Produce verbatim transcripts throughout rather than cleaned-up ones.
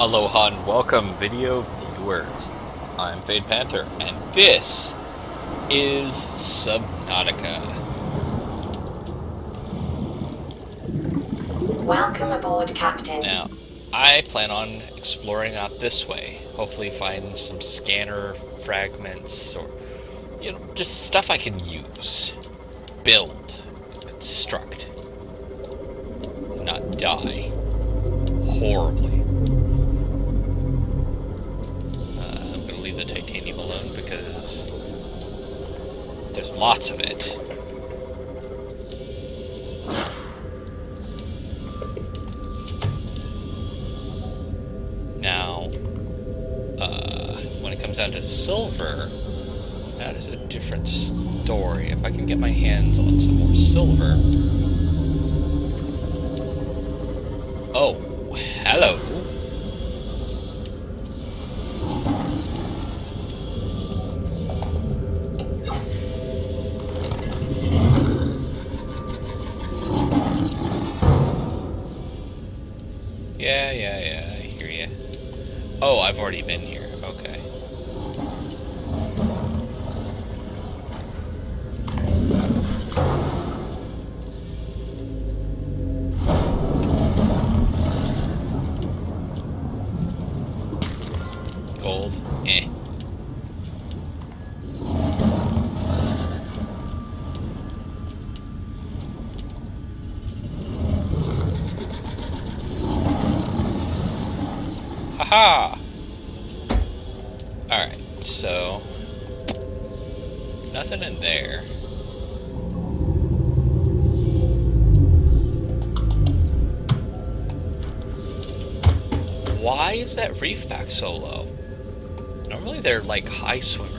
Aloha and welcome, video viewers. I'm Fade Panther, and this is Subnautica. Welcome aboard, Captain. Now, I plan on exploring out this way. Hopefully find some scanner fragments or, you know, just stuff I can use. Build. Construct. Not die. Horribly. The titanium alone because there's lots of it. Now, uh, when it comes down to silver, that is a different story. If I can get my hands on some more silver. Oh, hello. Yeah, yeah, yeah, I hear ya. Oh, I've already been here, okay. Gold, eh. Aha! Alright, so nothing in there. Why is that Reefback so low? Normally they're like high swimmers.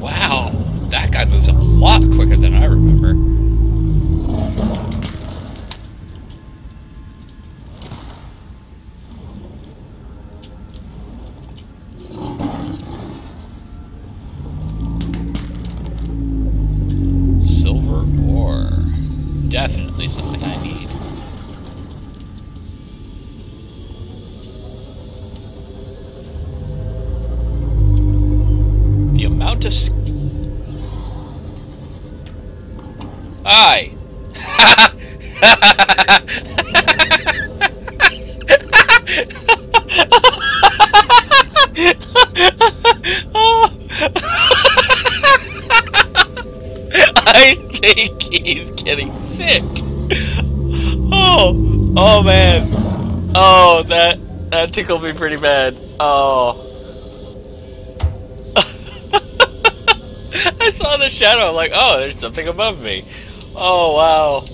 Wow, that guy moves a lot quicker than I remember. Definitely something I need. The amount of sk- Aye! I think he's getting sick. Oh, oh man. Oh, that that tickled me pretty bad. Oh. I saw the shadow. I'm like, oh, there's something above me. Oh wow.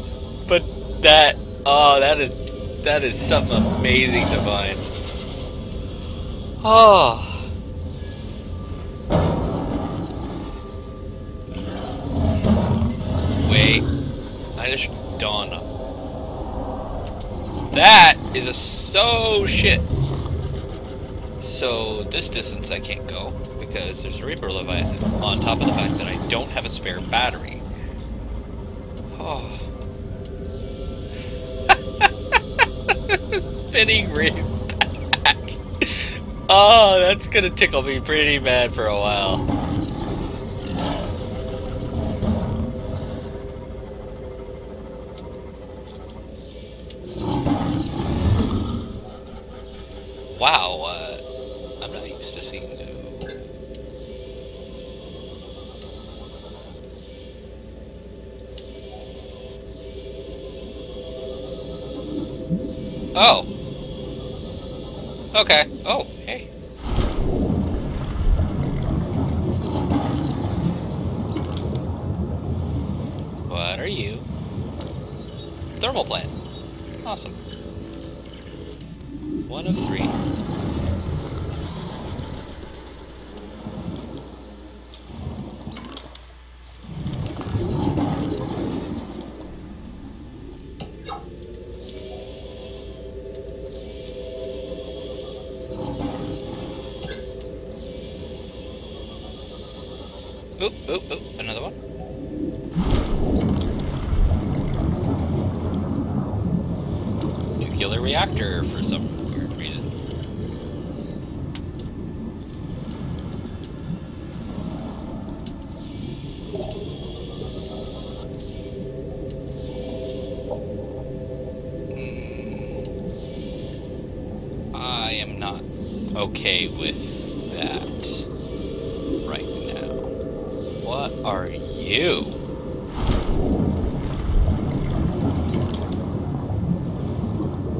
But that, oh, that is that is something amazing, Divine. Oh. Wait, I just dawned up. That is a so shit. So this distance I can't go because there's a Reaper Leviathan on top of the fact that I don't have a spare battery. Oh. Spinning Reefback. Oh, that's gonna tickle me pretty bad for a while. Wow, uh, I'm not used to seeing no. Oh. Okay. Oh, hey. What are you? Thermal plant. Awesome. One of three. Oop, oop, oop, another one. reactor for some weird reason. Mm. I am not okay with that right now. What are you?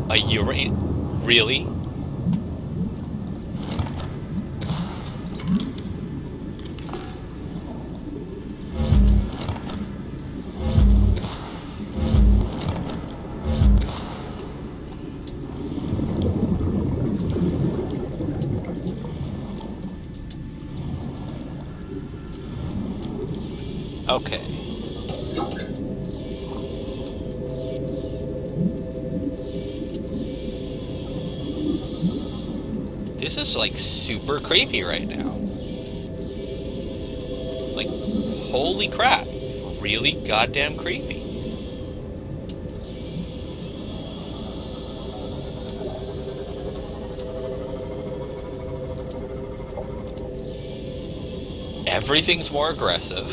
A urine? Really? Okay. This is like super creepy right now. Like, holy crap. Really goddamn creepy. Everything's more aggressive.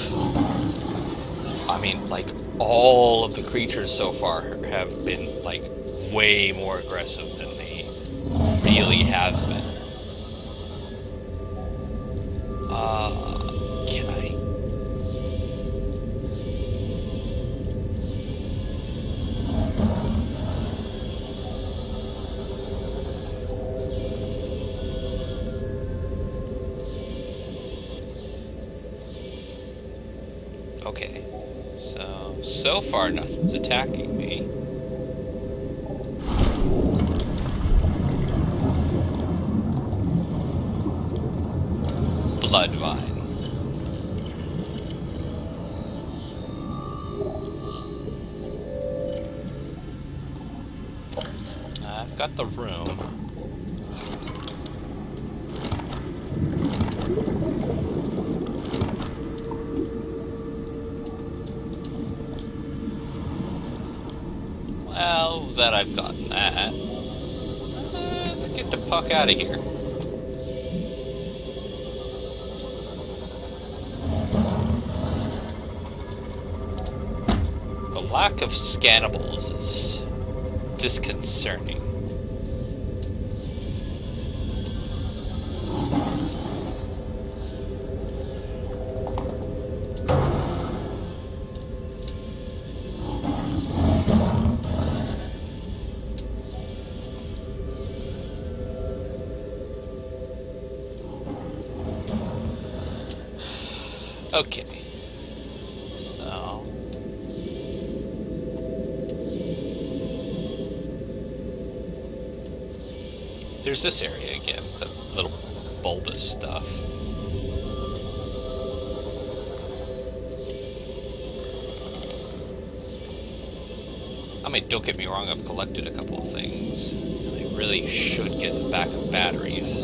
I mean, like, all of the creatures so far have been, like, way more aggressive than they really have been. Okay, so, so far nothing's attacking me. Bloodvine. I've got the room. Well, that I've gotten that. Uh, let's get the fuck out of here. The lack of scannables is disconcerting. Okay, so... There's this area again, the little bulbous stuff. I mean, don't get me wrong, I've collected a couple of things, and I really should get the back of batteries.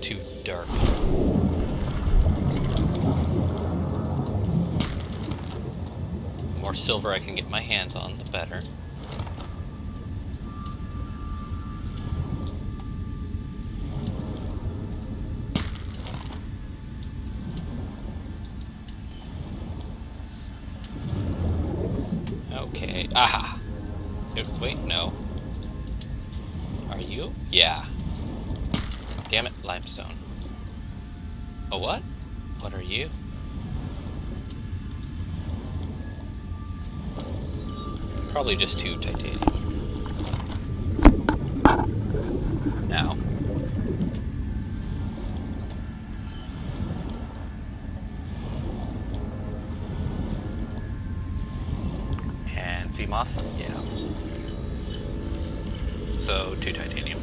Too dark. The more silver I can get my hands on, the better. Okay. Aha! Wait, no. Are you? Yeah. Damn it, limestone. A what? What are you? Probably just too titanium. Now. And sea moth? Yeah. So, two titanium.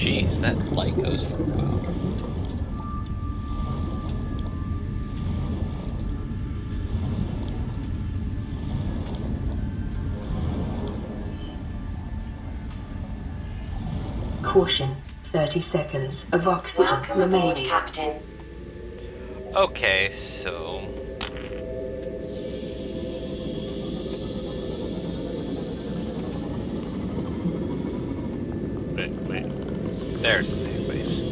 Jeez, that light goes for a while. Caution, thirty seconds of oxygen Welcome remaining. Aboard, Captain. Okay, so... Wait, wait. There's the same place.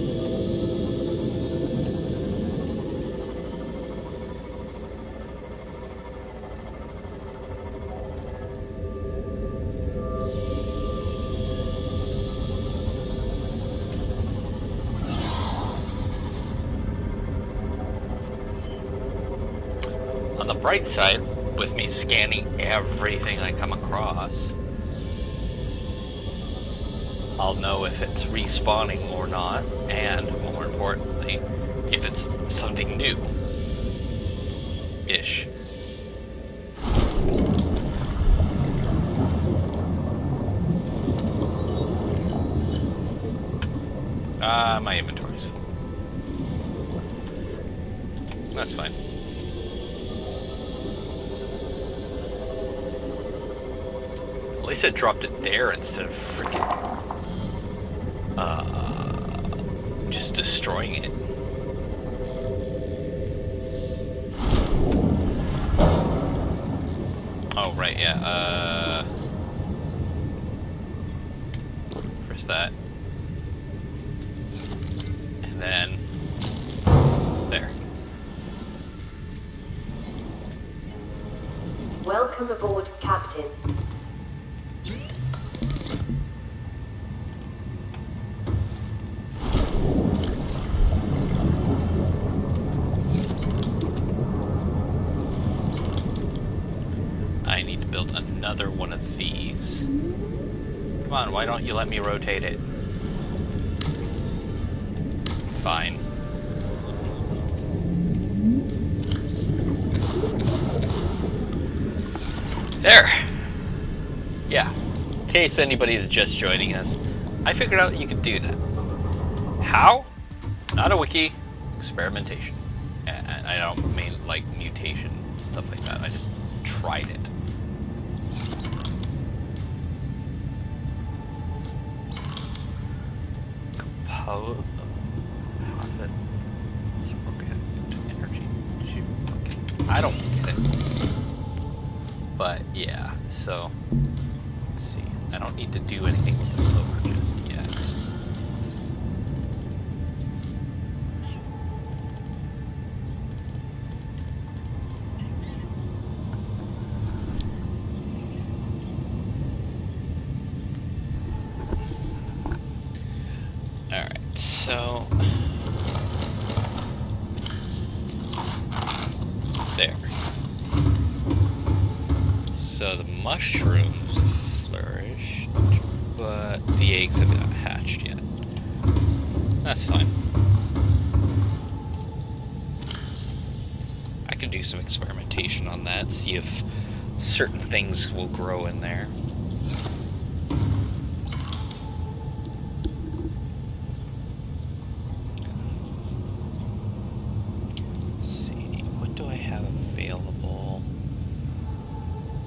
On the bright side, with me scanning everything I come across, I'll know if it's respawning or not, and more importantly, if it's something new. Ish. Ah, uh, my inventory's full. That's fine. At least I dropped it there instead of freaking... Uh, just destroying it. Oh, right, yeah, uh... First that. And then... There. Welcome aboard, Captain. Another one of these. Come on, why don't you let me rotate it? Fine. There! Yeah. In case anybody's just joining us, I figured out that you could do that. How? Not a wiki. Experimentation. And I don't mean like mutation, stuff like that. I just tried it. How is it? It's energy. I don't get it. But yeah, so let's see. I don't need to do anything with the silver just yet. So, there. So the mushrooms flourished, but the eggs have not hatched yet. That's fine. I can do some experimentation on that, see if certain things will grow in there.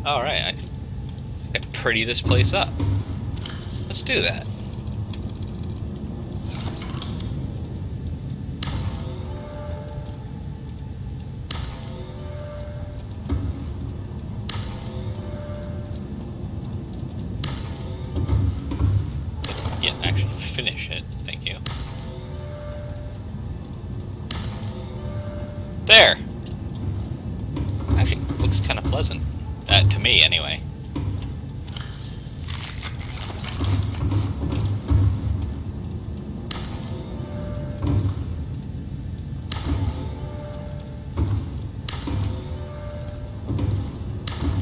Alright, I can pretty this place up. Let's do that. Yeah, actually finish it. Thank you. There! Actually, looks kind of pleasant. Uh, to me, anyway.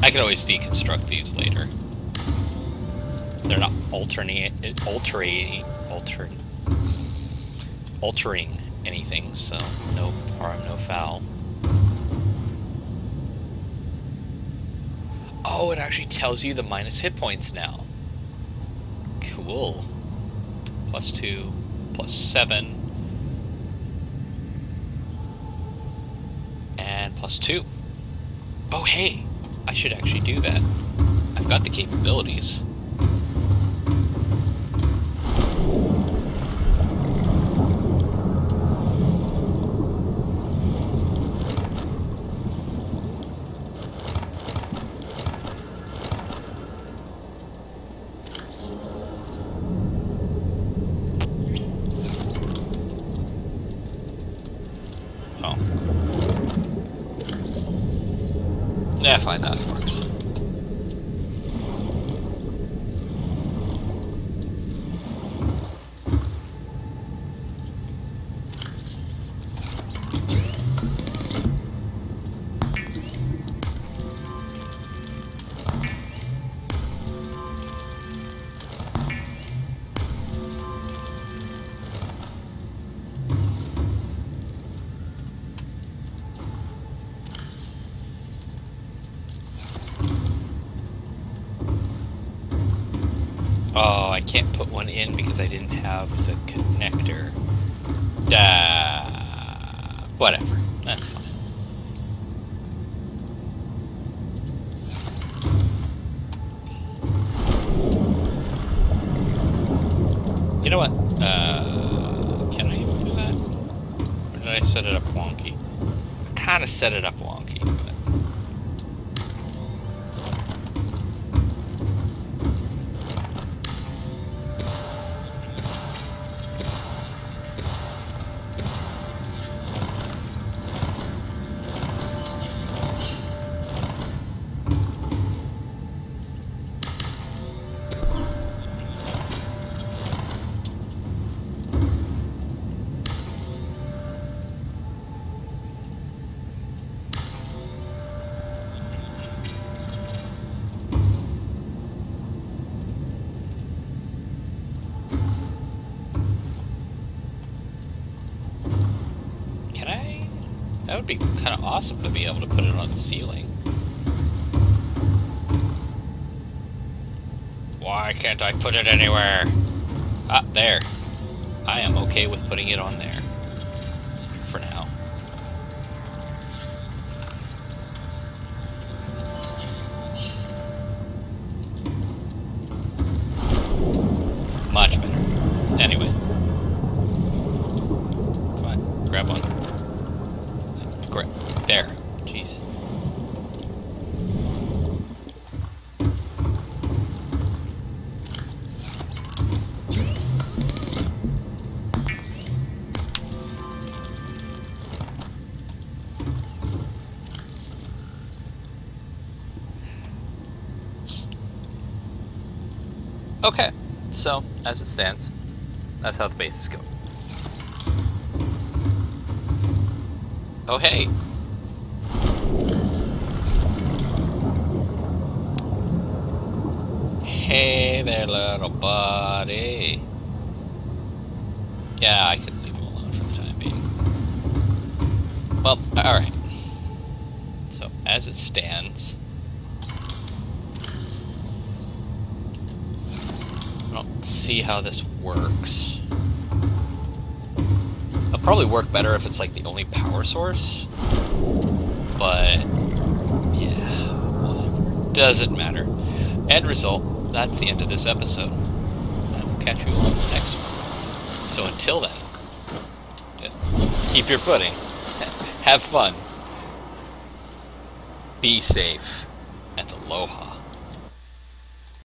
I can always deconstruct these later. They're not altering, altering, altering, altering anything, so no harm, no foul. Oh, it actually tells you the minus hit points now. Cool. Plus two, plus seven, and plus two. Oh, hey, I should actually do that. I've got the capabilities. gotta find that first. Oh, I can't put one in because I didn't have the connector. Duh. Whatever. That's fine. You know what? Uh, can I even do that? Or did I set it up wonky? I kind of set it up wonky, but... that would be kind of awesome to be able to put it on the ceiling. Why can't I put it anywhere? Ah, there. I am okay with putting it on there. For now. Much better. Anyway. Come on, grab one. There. Jeez. Okay, so as it stands, that's how the bases go. Oh hey! Hey there, little buddy. Yeah, I could leave him alone for the time being. Well, alright. So, as it stands... I don't see how this works. It'll probably work better if it's like the only power source. But, yeah, whatever. Doesn't matter. End result. That's the end of this episode. I will catch you all in the next one. So until then, keep your footing, have fun, be safe, and aloha.